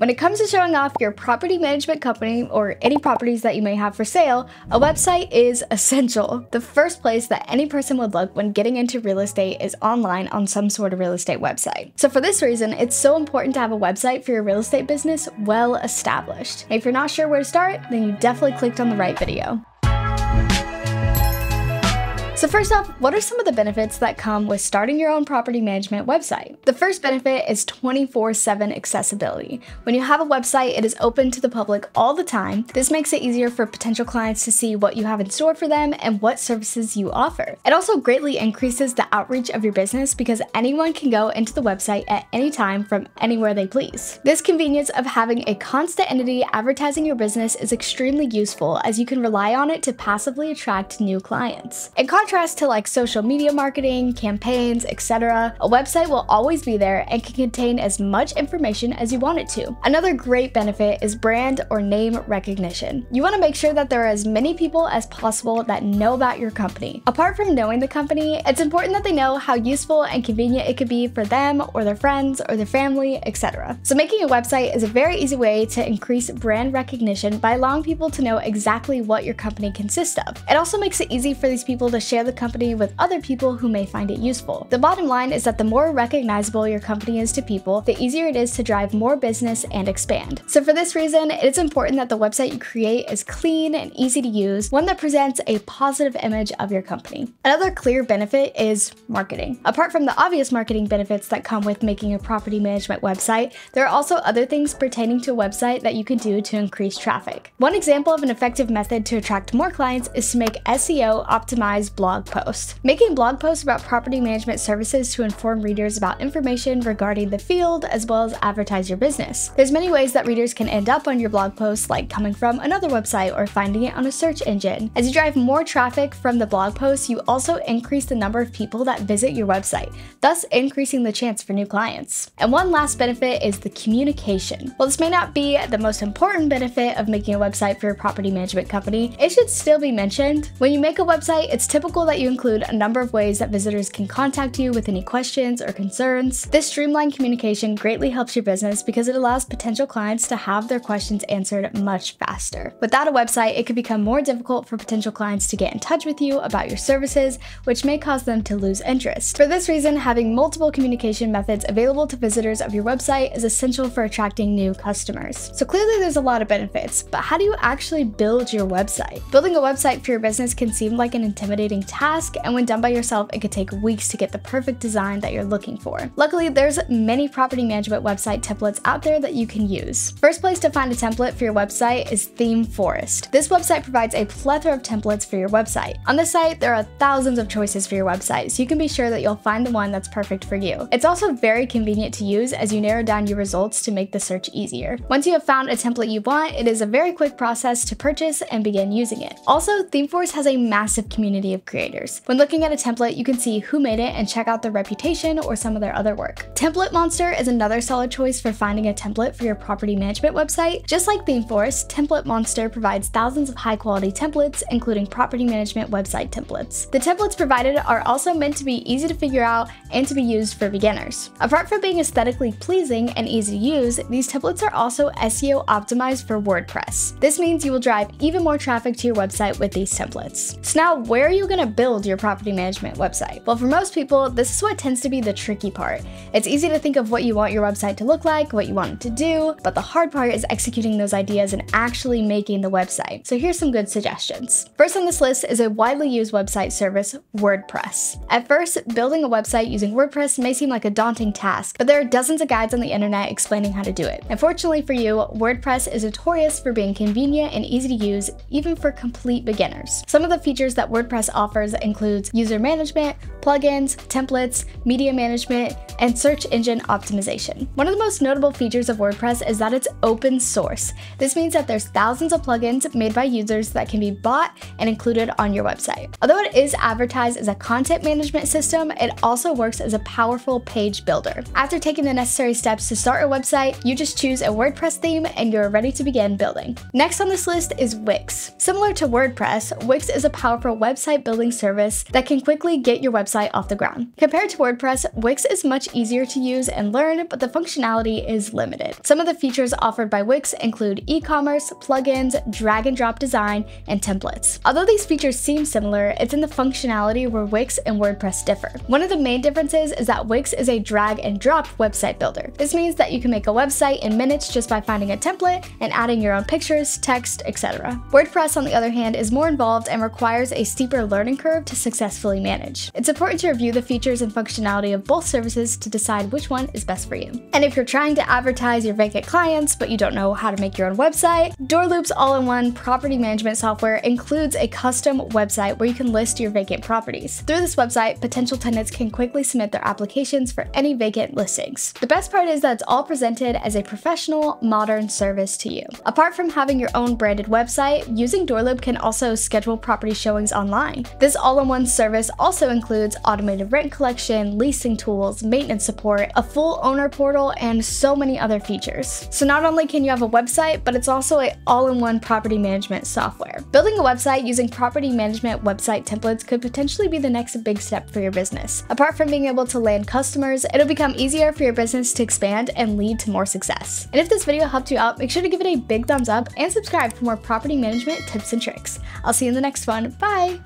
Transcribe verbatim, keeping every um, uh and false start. When it comes to showing off your property management company or any properties that you may have for sale, a website is essential. The first place that any person would look when getting into real estate is online on some sort of real estate website. So for this reason, it's so important to have a website for your real estate business well established. If you're not sure where to start, then you definitely clicked on the right video. So first off, what are some of the benefits that come with starting your own property management website? The first benefit is twenty-four seven accessibility. When you have a website, it is open to the public all the time. This makes it easier for potential clients to see what you have in store for them and what services you offer. It also greatly increases the outreach of your business because anyone can go into the website at any time from anywhere they please. This convenience of having a constant entity advertising your business is extremely useful as you can rely on it to passively attract new clients. In contrast to like social media marketing, campaigns, et cetera, a website will always be there and can contain as much information as you want it to. Another great benefit is brand or name recognition. You want to make sure that there are as many people as possible that know about your company. Apart from knowing the company, it's important that they know how useful and convenient it could be for them or their friends or their family, et cetera. So making a website is a very easy way to increase brand recognition by allowing people to know exactly what your company consists of. It also makes it easy for these people to share the company with other people who may find it useful. The bottom line is that the more recognizable your company is to people, the easier it is to drive more business and expand. So for this reason, it's important that the website you create is clean and easy to use, one that presents a positive image of your company. Another clear benefit is marketing. Apart from the obvious marketing benefits that come with making a property management website, there are also other things pertaining to a website that you can do to increase traffic. One example of an effective method to attract more clients is to make S E O optimized blog posts. Making blog posts about property management services to inform readers about information regarding the field as well as advertise your business. There's many ways that readers can end up on your blog posts, like coming from another website or finding it on a search engine. As you drive more traffic from the blog posts, you also increase the number of people that visit your website, thus increasing the chance for new clients. And one last benefit is the communication. While this may not be the most important benefit of making a website for your property management company, it should still be mentioned. When you make a website, it's typical that you include a number of ways that visitors can contact you with any questions or concerns. This streamlined communication greatly helps your business because it allows potential clients to have their questions answered much faster. Without a website, it could become more difficult for potential clients to get in touch with you about your services, which may cause them to lose interest. For this reason, having multiple communication methods available to visitors of your website is essential for attracting new customers. So clearly there's a lot of benefits, but how do you actually build your website? Building a website for your business can seem like an intimidating task, and when done by yourself, it could take weeks to get the perfect design that you're looking for. Luckily, there's many property management website templates out there that you can use. First place to find a template for your website is ThemeForest. This website provides a plethora of templates for your website. On this site, there are thousands of choices for your website, so you can be sure that you'll find the one that's perfect for you. It's also very convenient to use as you narrow down your results to make the search easier. Once you have found a template you want, it is a very quick process to purchase and begin using it. Also, ThemeForest has a massive community of creators. When looking at a template, you can see who made it and check out their reputation or some of their other work. Template Monster is another solid choice for finding a template for your property management website. Just like ThemeForest, Template Monster provides thousands of high-quality templates, including property management website templates. The templates provided are also meant to be easy to figure out and to be used for beginners. Apart from being aesthetically pleasing and easy to use, these templates are also S E O optimized for WordPress. This means you will drive even more traffic to your website with these templates. So now, where are you going to build your property management website? Well, for most people, this is what tends to be the tricky part. It's easy to think of what you want your website to look like, what you want it to do, but the hard part is executing those ideas and actually making the website. So here's some good suggestions. First on this list is a widely used website service, WordPress. At first, building a website using WordPress may seem like a daunting task, but there are dozens of guides on the internet explaining how to do it. Unfortunately for you, WordPress is notorious for being convenient and easy to use, even for complete beginners. Some of the features that WordPress offers includes user management, plugins, templates, media management, and search engine optimization. One of the most notable features of WordPress is that it's open source. This means that there's thousands of plugins made by users that can be bought and included on your website. Although it is advertised as a content management system, it also works as a powerful page builder. After taking the necessary steps to start a website, you just choose a WordPress theme and you're ready to begin building. Next on this list is Wix. Similar to WordPress, Wix is a powerful website builder building service that can quickly get your website off the ground. Compared to WordPress, Wix is much easier to use and learn, but the functionality is limited. Some of the features offered by Wix include e-commerce, plugins, drag and drop design, and templates. Although these features seem similar, it's in the functionality where Wix and WordPress differ. One of the main differences is that Wix is a drag and drop website builder. This means that you can make a website in minutes just by finding a template and adding your own pictures, text, et cetera. WordPress, on the other hand, is more involved and requires a steeper learning curve to successfully manage. It's important to review the features and functionality of both services to decide which one is best for you. And if you're trying to advertise your vacant clients, but you don't know how to make your own website, DoorLoop's all-in-one property management software includes a custom website where you can list your vacant properties. Through this website, potential tenants can quickly submit their applications for any vacant listings. The best part is that it's all presented as a professional, modern service to you. Apart from having your own branded website, using DoorLoop can also schedule property showings online. This all-in-one service also includes automated rent collection, leasing tools, maintenance support, a full owner portal, and so many other features. So not only can you have a website, but it's also an all-in-one property management software. Building a website using property management website templates could potentially be the next big step for your business. Apart from being able to land customers, it'll become easier for your business to expand and lead to more success. And if this video helped you out, make sure to give it a big thumbs up and subscribe for more property management tips and tricks. I'll see you in the next one. Bye!